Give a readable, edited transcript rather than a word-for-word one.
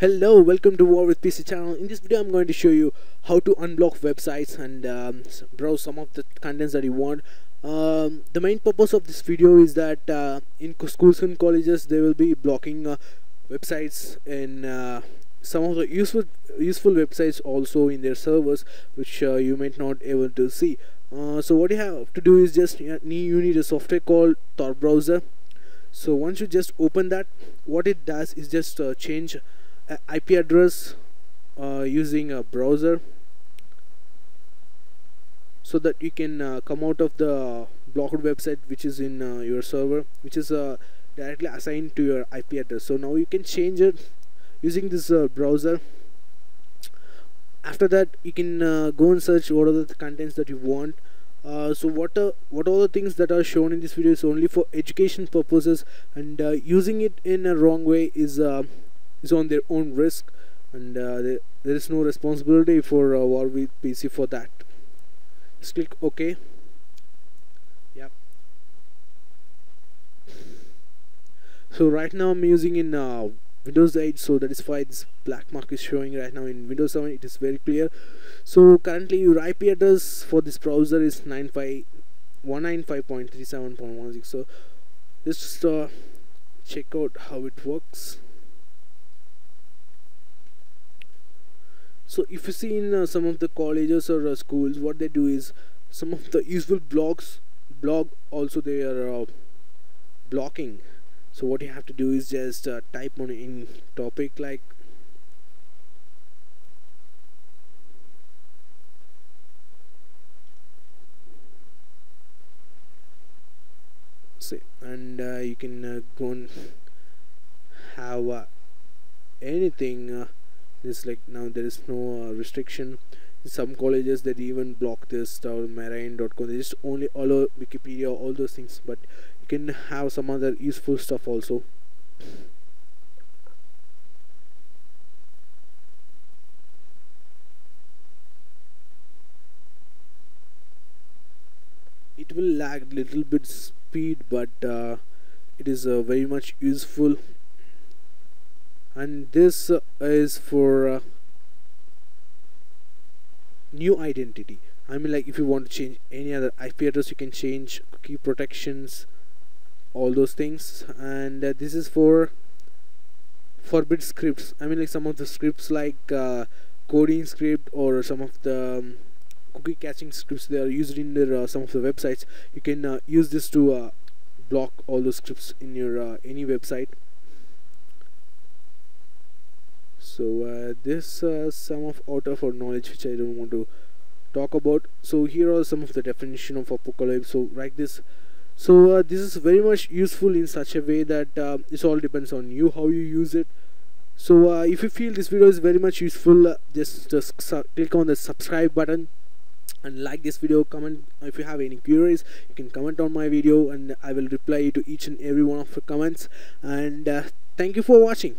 Hello, welcome to War with PC channel. In this video I'm going to show you how to unblock websites and browse some of the contents that you want. The main purpose of this video is that in schools and colleges they will be blocking websites and some of the useful websites also in their servers, which you might not able to see. So what you have to do is just you need a software called Tor browser. So once you just open that, what it does is just change IP address using a browser so that you can come out of the blocked website which is in your server, which is directly assigned to your IP address. So now you can change it using this browser. After that you can go and search what are the contents that you want. So what all the things that are shown in this video is only for education purposes, and using it in a wrong way is on their own risk, and there is no responsibility for War with PC for that. Just click OK. Yep. So right now I'm using in Windows 8, so that is why this black mark is showing right now. In Windows 7 it is very clear. So currently your IP address for this browser is 195.37.16. so let's just check out how it works. So if you see in some of the colleges or schools, what they do is some of the useful blog also they are blocking. So what you have to do is just type on in topic like say, and you can go and have anything. It's like now there is no restriction. In some colleges they even block this marine.com. They just only allow Wikipedia, all those things, but you can have some other useful stuff also. It will lag little bit speed, but it is very much useful. And this is for new identity. I mean, like if you want to change any other IP address, you can change cookie protections, all those things. And this is for forbid scripts. I mean, like some of the scripts like coding script or some of the cookie catching scripts, they are used in their, some of the websites. You can use this to block all those scripts in your any website. So this sum of author for knowledge, which I don't want to talk about. So here are some of the definition of apocalypse. So write this. So this is very much useful in such a way that it all depends on you how you use it. So if you feel this video is very much useful, just click on the subscribe button and like this video. Comment if you have any queries, you can comment on my video and I will reply to each and every one of your comments. And thank you for watching.